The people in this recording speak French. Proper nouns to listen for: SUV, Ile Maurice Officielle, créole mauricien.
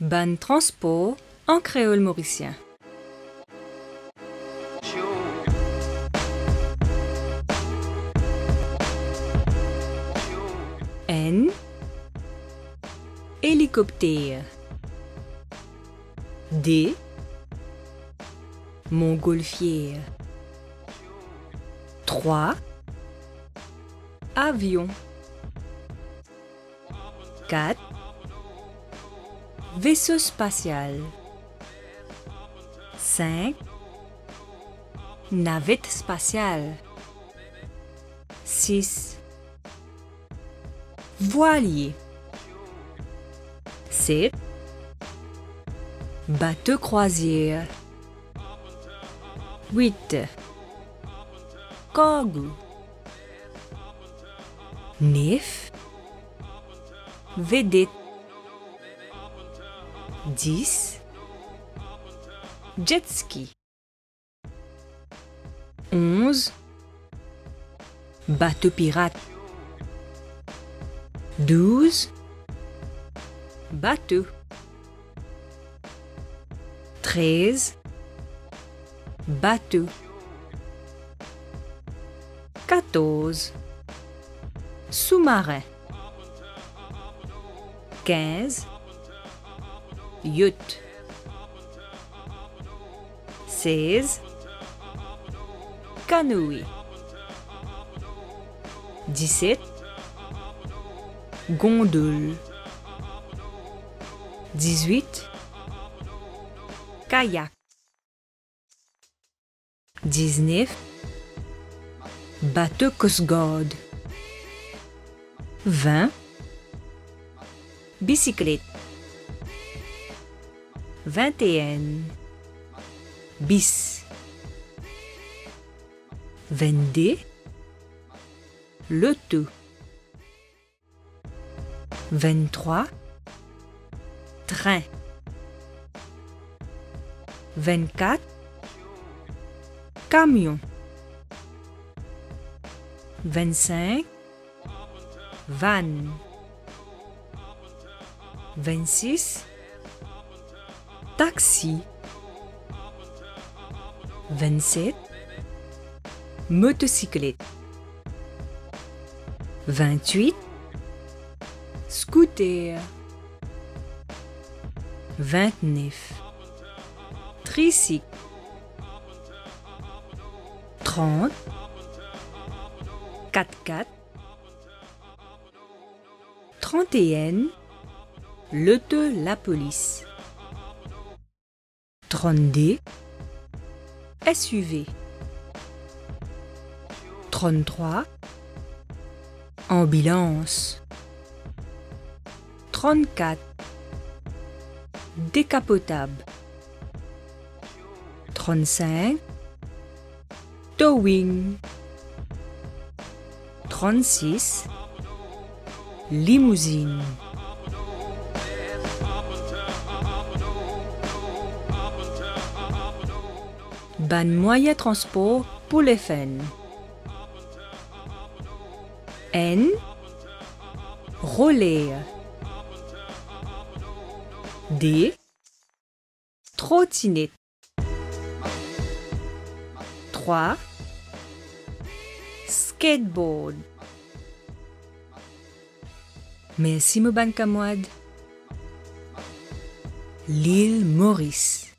Ban transport en créole mauricien. N. Hélicoptère. D. Montgolfière. 3. Avion. 4. Vaisseau spatial. 5. Navette spatiale. 6. Voilier. 7. Bateau croisière. 8. Cargo. 9. Vedette. 10. Jet ski. 11. Bateau pirate. 12. Bateau. 13. Bateau. 14. Sous-marin. 15. Yacht. 16. Canoë. 17. Gondole. 18. Kayak. 19. Bateau Coast Guard. 20. Bicyclette. 21. Bis. 22. Loto. 23. Train. 24. Camion. 25. Van. 26. Taxi. 27. Motocyclette. 28. Scooter. 29. Tricycle. 30. 4x4. 31. L'auto la police. 32. SUV. 33. Ambulance. 34. Décapotable. 35. Towing. 36. Limousine. Ban moyen transport pour les fans. N. Roller. D. Trottinette. 3. Skateboard. Merci mon ban camarade. L'île Maurice.